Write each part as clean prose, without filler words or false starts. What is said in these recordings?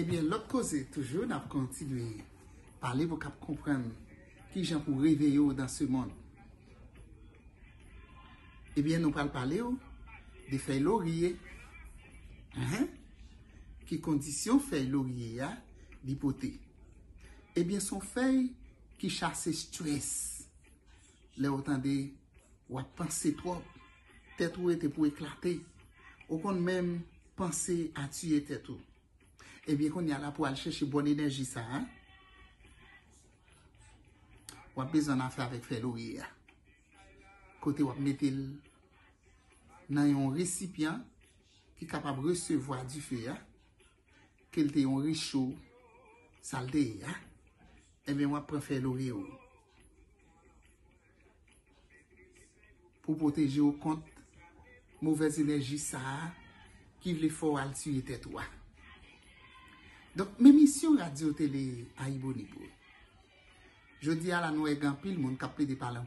Eh bien, l'autre cause, toujours, nous avons continué. Parler pour comprendre qui j'en pour réveiller dans ce monde. Eh bien, nous parlons parler de feuilles laurier. Qui condition feuilles laurier à l'hypothèse. Eh bien, son feuille qui chasse stress. Là, entendez, ou à penser trop, tête ou était pour éclater. Ou qu'on même penser à tuer tête ou. Eh bien, qu'on y a là pour aller chercher bonne énergie, ça. Ou a besoin d'en faire avec Féloïa. Côté ou a mettre dans un récipient qui est capable de recevoir du feu, qu'il ait un riche ou saleté. Eh bien, on va prendre Féloïa. Pour protéger au compte mauvaise énergie, ça, qui veut fort aller tuer tête ou. Donc, mes missions radio télé Aibonibo. Je dis à la Nouëg en pile, mon cap de parler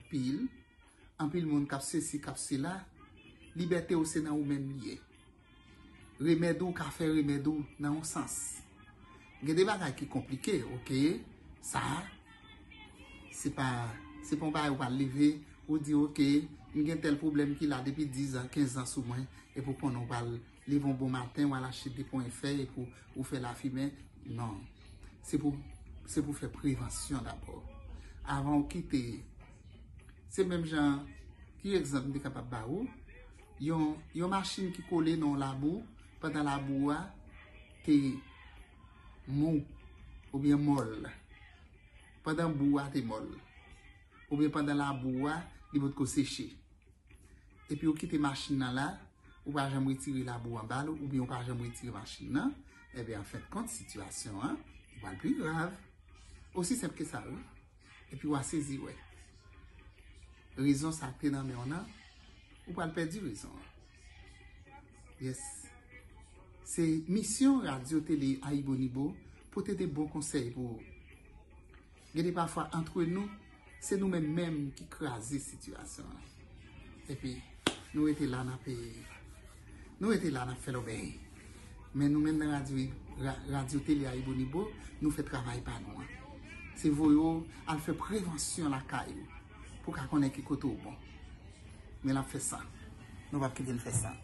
en pile, mon cap ceci, cap cela, liberté au Sénat ou même lié. Remède ou café, remède ou dans un sens. Il y a des bagages qui sont compliqués, ok? Ça, c'est pas un bagage où on va lever, ou dire, ok, il y a tel problème qu'il a depuis 10 ans, 15 ans sous moi, et pourquoi on va lever? Les vont bon matin, ou à lâcher des points faits et pour faire la fumée. Non. C'est pour faire prévention d'abord. Avant de quitter. C'est même gens qui exemple de Kapab baou. Yon machine qui colle dans la boue, pendant la boue, t'es mou ou bien molle. Pendant la boue, t'es molle. Ou bien pendant la boue, il va te sécher. Et puis, on quitte la machine là. Ou pas jamais retirer la boue en balle, ou bien ou pas jamais retirer la machine. Eh bien, en fait, compte situation, il va le plus grave. Aussi simple que ça, oui. Et puis, on va saisir, ouais. Raison, ça t'est dans mes honneurs. Ou pas le perdre raison. Yes. C'est mission radio télé Aibonibo pour t'aider bons conseils pour. Regardez parfois, entre nous, c'est nous-mêmes qui crasons la situation. Et puis, nous étions là dans le pays. Nous étions là dans Féloïa. Mais nous-mêmes, dans la radio télé Aibonibo, nous faisons travail par nous. C'est vous, elle fait prévention la caille pour qu'on ait quelque chose de bon. Mais elle fait ça. Nous ne pouvons pas quitter le faire ça.